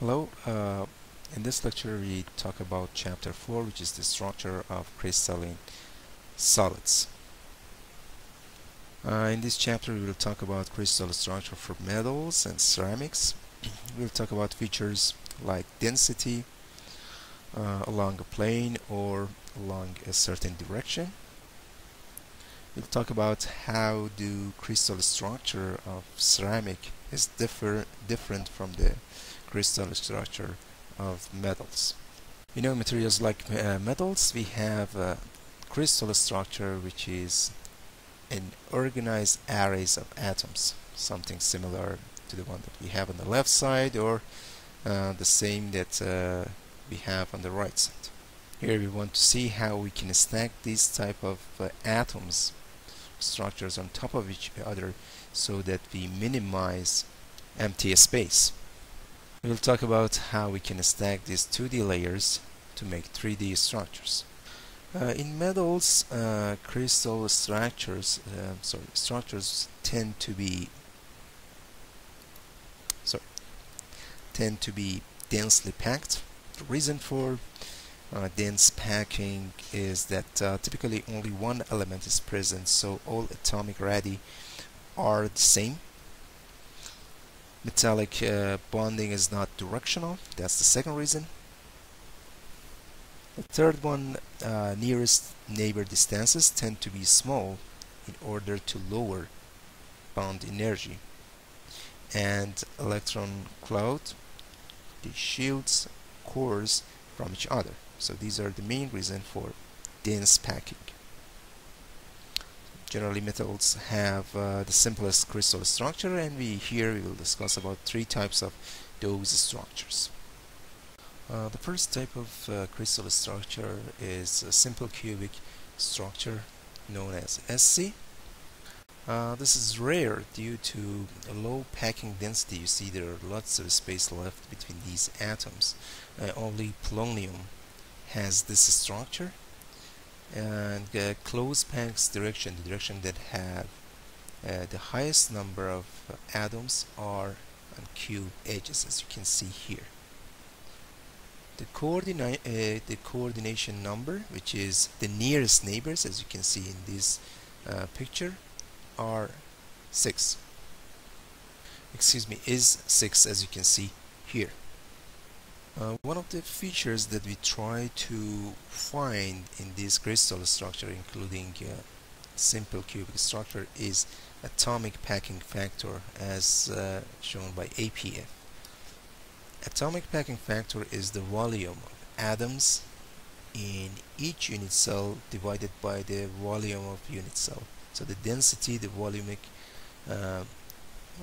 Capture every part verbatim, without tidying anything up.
Hello, uh, in this lecture we talk about chapter four, which is the structure of crystalline solids. Uh, in this chapter we will talk about crystal structure for metals and ceramics. We will talk about features like density uh, along a plane or along a certain direction. We'll talk about how do crystal structure of ceramic is differ, different from the crystal structure of metals. You know, materials like uh, metals, we have a crystal structure which is an organized arrays of atoms, something similar to the one that we have on the left side or uh, the same that uh, we have on the right side. Here we want to see how we can stack these type of uh, atoms structures on top of each other so that we minimize empty space. We'll talk about how we can stack these two D layers to make three D structures. Uh, in metals, uh, crystal structures, uh, sorry, structures tend to be, sorry, tend to be densely packed. The reason for uh, dense packing is that uh, typically only one element is present, so all atomic radii are the same. Metallic uh, bonding is not directional. That's the second reason. The third one, uh, nearest neighbor distances tend to be small in order to lower bond energy. And electron cloud, the shields cores from each other. So these are the main reason for dense packing. Generally, metals have uh, the simplest crystal structure, and we here we will discuss about three types of those structures. Uh, the first type of uh, crystal structure is a simple cubic structure known as S C. Uh, this is rare due to a low packing density. You see there are lots of space left between these atoms. Uh, only polonium has this structure. And uh, close packs direction, the direction that have uh, the highest number of uh, atoms are on cube edges, as you can see here. The, coordina uh, the coordination number, which is the nearest neighbors, as you can see in this uh, picture, are six. Excuse me, is six, as you can see here. Uh, one of the features that we try to find in this crystal structure, including uh, simple cubic structure, is atomic packing factor, as uh, shown by A P F. Atomic packing factor is the volume of atoms in each unit cell divided by the volume of unit cell. So the density, the volumic, uh,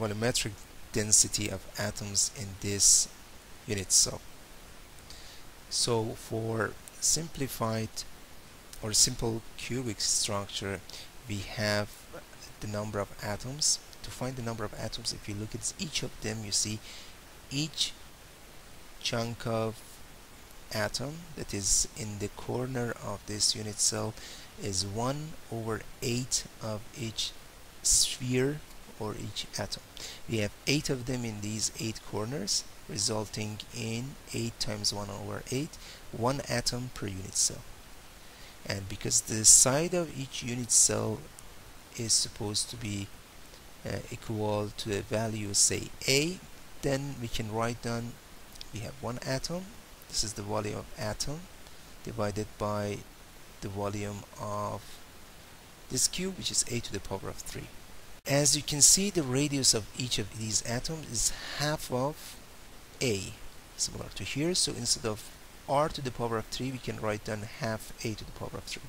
volumetric density of atoms in this unit cell. So for simplified or simple cubic structure, we have the number of atoms. To find the number of atoms, if you look at each of them, you see each chunk of atom that is in the corner of this unit cell is one over eight of each sphere or each atom. We have eight of them in these eight corners, resulting in eight times one over eight, one atom per unit cell. And because the side of each unit cell is supposed to be uh, equal to a value, say A, then we can write down we have one atom, this is the volume of atom, divided by the volume of this cube, which is A to the power of three. As you can see, the radius of each of these atoms is half of A, similar to here. So instead of R to the power of three, we can write down half A to the power of three.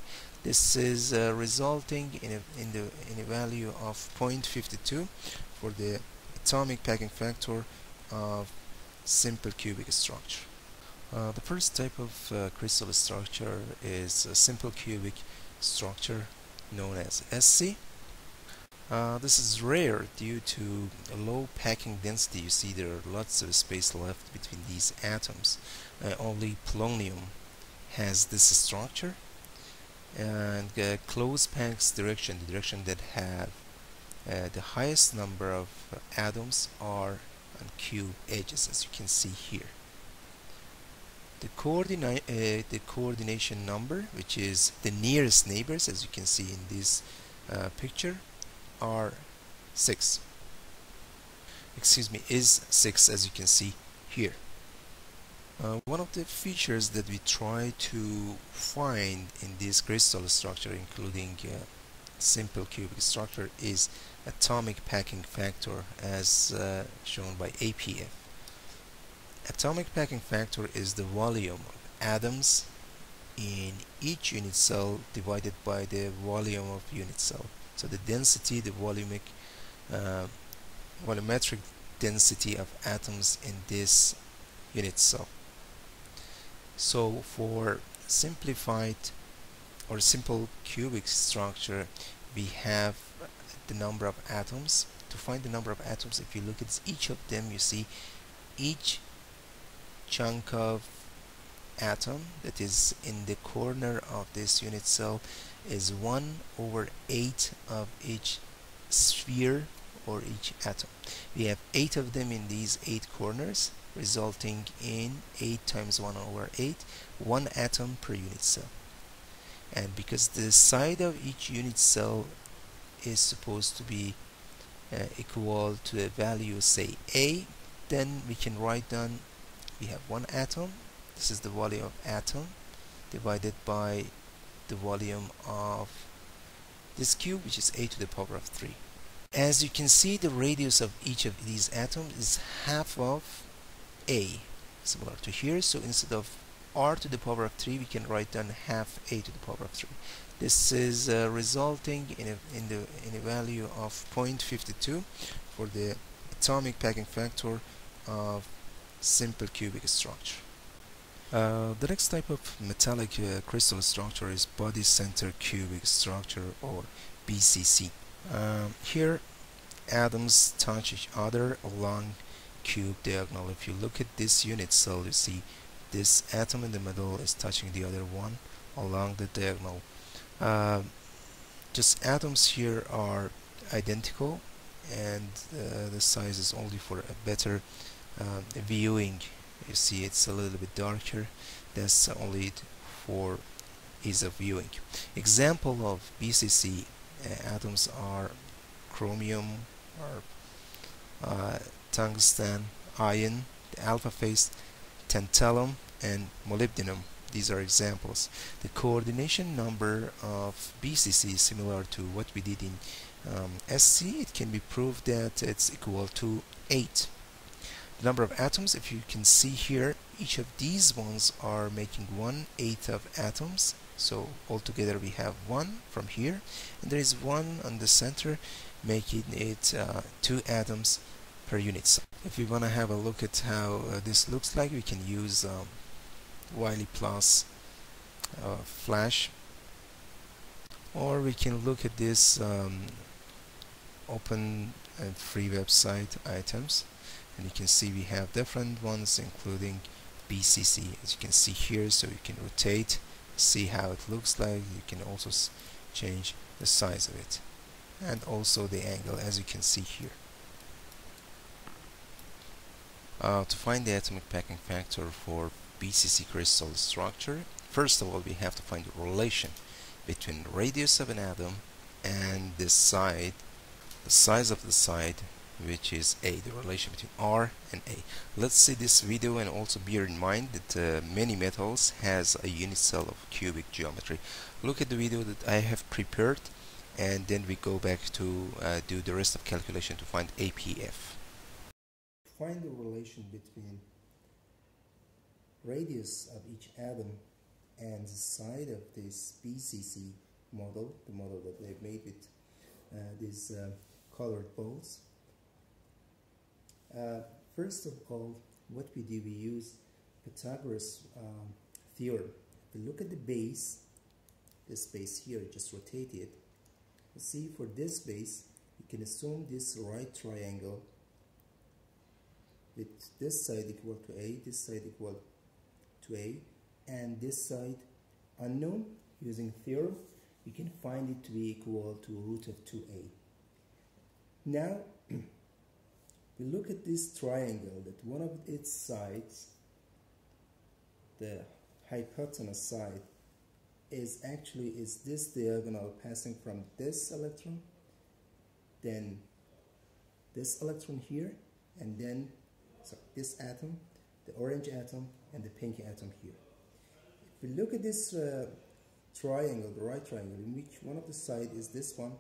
This is uh, resulting in a, in, the, in a value of zero point five two for the atomic packing factor of simple cubic structure. Uh, the first type of uh, crystal structure is a simple cubic structure known as S C. Uh, this is rare due to a low packing density. You see there are lots of space left between these atoms. Uh, only polonium has this structure. And uh, close packs direction, the direction that have uh, the highest number of uh, atoms are and cube edges, as you can see here. The coordinate uh, the coordination number, which is the nearest neighbors, as you can see in this uh, picture, are six. Excuse me, is six, as you can see here. Uh, one of the features that we try to find in this crystal structure, including uh, simple cubic structure, is atomic packing factor, as uh, shown by A P F. Atomic packing factor is the volume of atoms in each unit cell divided by the volume of unit cell. So the density, the volumic, uh, volumetric density of atoms in this unit cell. So for simplified or simple cubic structure, we have the number of atoms. To find the number of atoms, if you look at each of them, you see each chunk of atom that is in the corner of this unit cell is one over eight of each sphere or each atom. We have eight of them in these eight corners, resulting in eight times one over eight, one atom per unit cell. And because the side of each unit cell is supposed to be uh, equal to a value, say A, then we can write down we have one atom. This is the volume of atom divided by the volume of this cube, which is a to the power of three. As you can see, the radius of each of these atoms is half of a, similar to here. So instead of r to the power of three, we can write down half a to the power of three. This is uh, resulting in a, in, the, in a value of zero point five two for the atomic packing factor of simple cubic structure. Uh, the next type of metallic uh, crystal structure is body center cubic structure, or B C C. Um, here atoms touch each other along cube diagonal. If you look at this unit cell, you see this atom in the middle is touching the other one along the diagonal. Uh, just atoms here are identical, and uh, the size is only for a better Uh, viewing. You see it's a little bit darker. That's only for ease of viewing. Example of B C C uh, atoms are chromium, or uh, tungsten, iron, the alpha phase, tantalum, and molybdenum. These are examples. The coordination number of B C C is similar to what we did in um, S C. It can be proved that it's equal to eight. The number of atoms, if you can see here, each of these ones are making one eighth of atoms. So altogether we have one from here, and there is one on the center, making it uh, two atoms per unit cell. If we want to have a look at how uh, this looks like, we can use um, Wiley plus uh, flash, or we can look at this um, open and free website items. And you can see we have different ones, including B C C, as you can see here. So you can rotate, see how it looks like. You can also s change the size of it, and also the angle, as you can see here. Uh, to find the atomic packing factor for B C C crystal structure, first of all we have to find the relation between the radius of an atom and the side, the size of the side, which is A, the relation between R and A. Let's see this video, and also bear in mind that uh, many metals has a unit cell of cubic geometry. Look at the video that I have prepared, and then we go back to uh, do the rest of calculation to find A P F. Find the relation between radius of each atom and the side of this B C C model, the model that they've made with uh, these uh, colored balls. Uh, first of all, what we do, we use Pythagoras um, theorem. If you look at the base, this base here, just rotate it. You see, for this base, you can assume this right triangle with this side equal to A, this side equal to A, and this side unknown. Using theorem, you can find it to be equal to root of two A. Now we look at this triangle that one of its sides, the hypotenuse side, is actually is this diagonal passing from this electron, then this electron here, and then sorry, this atom, the orange atom, and the pink atom here. If we look at this uh, triangle, the right triangle, in which one of the side is this one,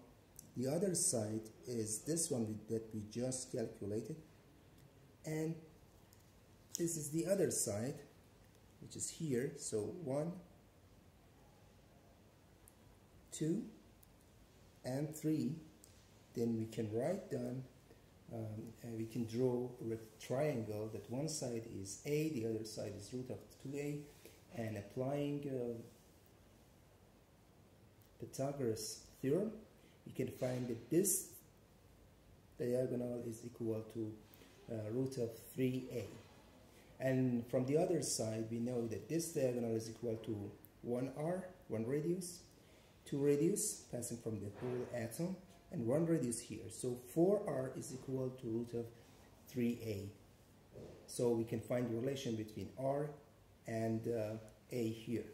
the other side is this one that we just calculated, and this is the other side, which is here. So one, two, and three. Then we can write down, um, and we can draw a triangle that one side is a, the other side is root of two a, and applying uh, Pythagoras theorem, you can find that this diagonal is equal to uh, root of three a. And from the other side, we know that this diagonal is equal to one r, one radius, two radius passing from the whole atom, and one radius here. So four r is equal to root of three a. So we can find the relation between r and uh, a here.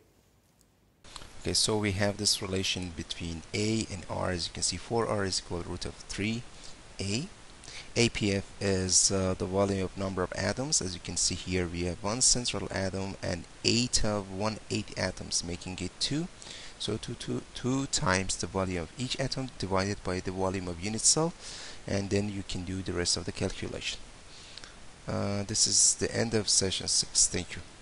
Okay, so we have this relation between a and r. As you can see, four r is equal to root of three a. A P F is uh, the volume of number of atoms. As you can see here, we have one central atom and eight of one eight atoms, making it two. So two, two, two times the volume of each atom divided by the volume of unit cell, and then you can do the rest of the calculation. Uh, this is the end of session six. Thank you.